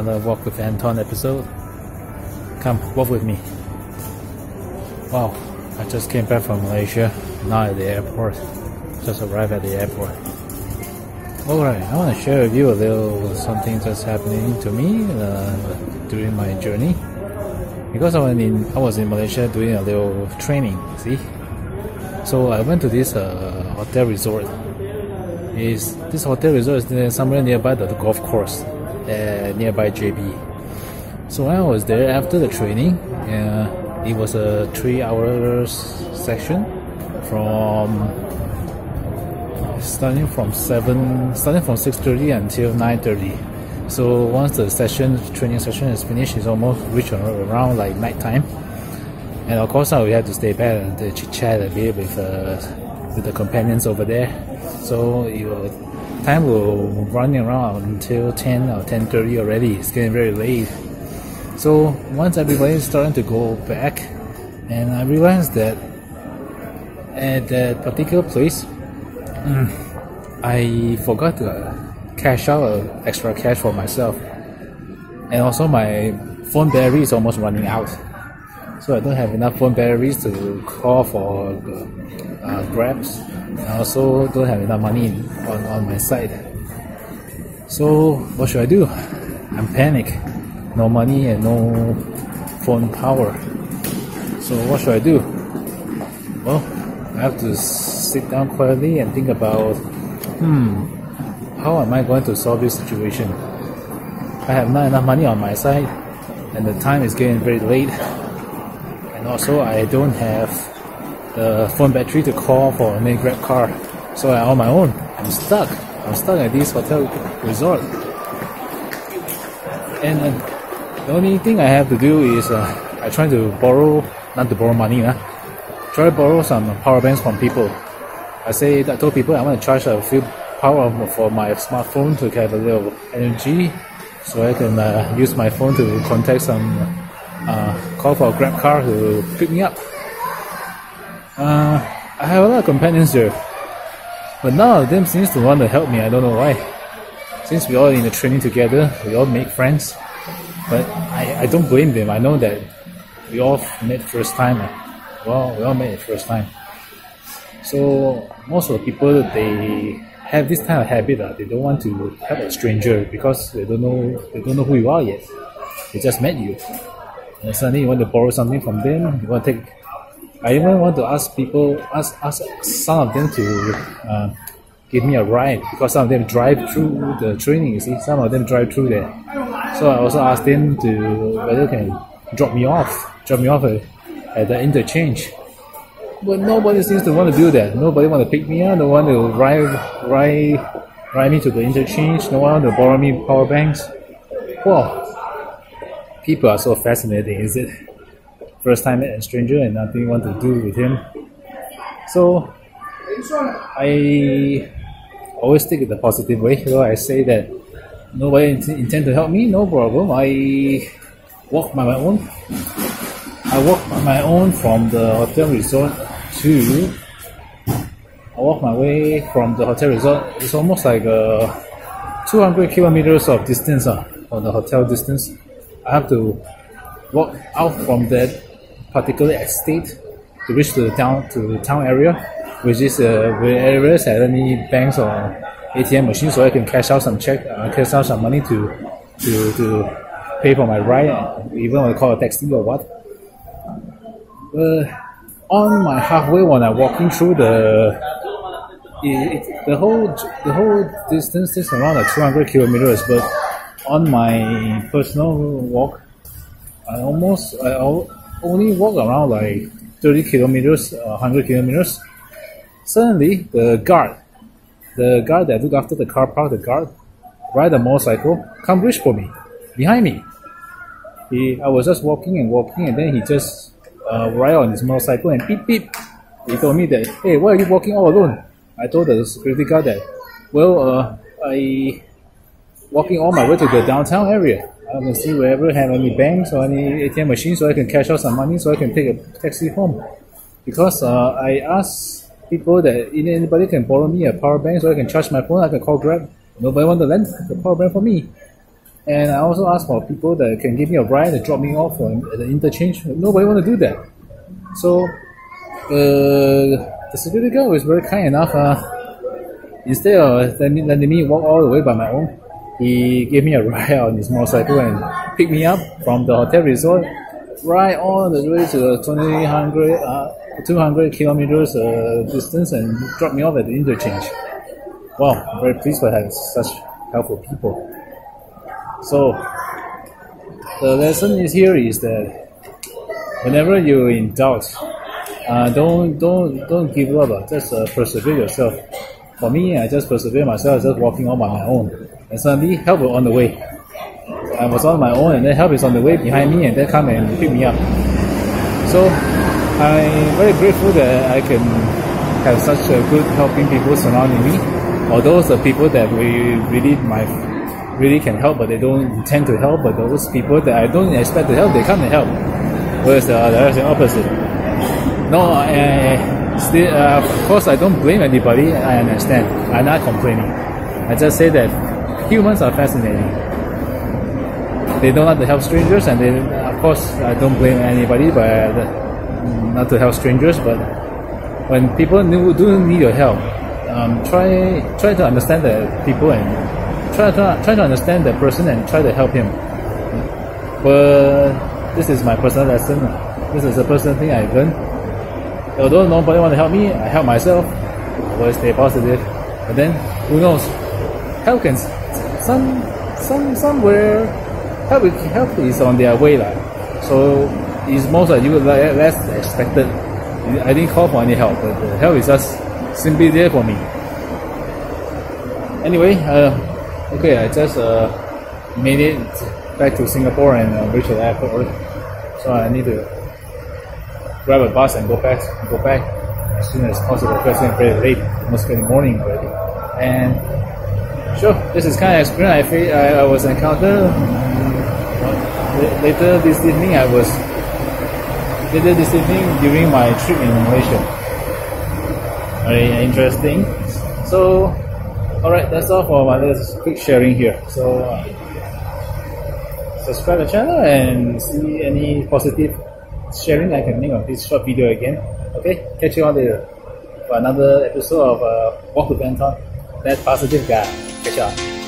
another Walk with Anton episode. Come, walk with me. Wow, I just came back from Malaysia, now at the airport. Just arrived at the airport. Alright, I want to share with you a little something that's happening to me during my journey. Because I was in Malaysia doing a little training, see? So I went to this hotel resort. This hotel resort is somewhere nearby the golf course, nearby JB. So when I was there after the training, it was a 3-hour section starting from 6:30 until 9:30. So once the training session is finished, it's almost reached around like nighttime. And of course we had to stay back and chit chat a bit with the companions over there. So time will run around until 10 or 10:30 already. It's getting very late. So once everybody is starting to go back, and I realized that at that particular place, I forgot to cash out extra cash for myself, and also my phone battery is almost running out, so I don't have enough phone batteries to call for grabs, and also don't have enough money on my side. So what should I do? I'm panicked. No money and no phone power. So what should I do? Well, I have to sit down quietly and think about, how am I going to solve this situation? I have not enough money on my side, and the time is getting very late, and also I don't have the phone battery to call for any Grab car. So I'm on my own. I'm stuck at this hotel resort, and the only thing I have to do is I try to borrow some power banks from people. I told people I want to charge a few power for my smartphone to have a little energy, so I can use my phone to contact call for a Grab car to pick me up. I have a lot of companions there, but none of them seems to want to help me. I don't know why. Since we all in the training together, we all make friends, but I don't blame them. I know that we all met first time. Well, we all met it first time. So most of the people, they have this kind of habit. They don't want to help a stranger because they don't know who you are yet. They just met you, and suddenly you want to borrow something from them. You want to take. I even want to ask people, ask some of them to give me a ride, because some of them drive through the training. You see, some of them drive through there. So I also asked them to whether they can drop me off at the interchange. But nobody seems to want to do that. Nobody want to pick me up. No one to ride me to the interchange. No one to borrow me power banks. Wow, people are so fascinating, is it? First time met a stranger and nothing want to do with him. So I always take it the positive way. So I say that nobody intend to help me. No problem. I walk by my own. I walk my way from the hotel resort. It's almost like 200 kilometers of distance on the hotel distance. I have to walk out from that particular estate to reach to the town area, which is where areas had any banks or ATM machines, so I can cash out some money to pay for my ride, even when I call a taxi or what. On my halfway, when I'm walking through the whole distance is around 200 kilometers, but on my personal walk, I only walk around like 30 kilometers, 100 kilometers. Suddenly, the guard that look after the car park, the guard ride a motorcycle, come reach for me, behind me. I was just walking, and then he just ride on his motorcycle and beep beep. He told me that, hey, why are you walking all alone? I told the security guard that, I walking all my way to the downtown area. I can see wherever have any banks or any ATM machines, so I can cash out some money, so I can take a taxi home. Because I asked people that anybody can borrow me a power bank so I can charge my phone, I can call Grab. Nobody want to lend the power bank for me. And I also asked for people that can give me a ride and drop me off at the interchange. Nobody want to do that. So the security guard was very kind enough. Instead of letting me walk all the way by my own, he gave me a ride on his motorcycle and picked me up from the hotel resort right on the way to the 200 kilometers distance and dropped me off at the interchange. Wow, I'm very pleased for having such helpful people. So the lesson is here is that whenever you're in doubt, don't give up. Just persevere yourself. For me, I just persevere myself, just walking on my own. And suddenly, help was on the way. I was on my own, and then help is on the way behind me, and they come and pick me up. So I'm very grateful that I can have such a good helping people surrounding me, or those are people that really can help, but they don't intend to help. But those people that I don't expect to help, they come and help. Whereas the opposite. No, still, of course, I don't blame anybody. I understand. I'm not complaining. I just say that. Humans are fascinating. They don't like to help strangers, and they, of course, I don't blame anybody but not to help strangers. But when people do need your help, try to understand the people and try to understand the person and try to help him. But this is my personal lesson. This is a personal thing I learned. Although nobody want to help me, I help myself. Always stay positive. But then, who knows? Help can. Somewhere help is on their way, like. So it's most of you less expected. I didn't call for any help, but the help is just simply there for me. Anyway, okay, I just made it back to Singapore and reached the airport early. So I need to grab a bus and go back as soon as possible. Because I'm very late, almost in the morning already. And sure, this is kind of experience I was encountered. Later this evening during my trip in Malaysia. Very interesting. So, alright, that's all for my little quick sharing here. So, subscribe to the channel and see any positive sharing I can make on this short video again. Okay, catch you all later for another episode of Walk with Anton, that positive guy. Good job.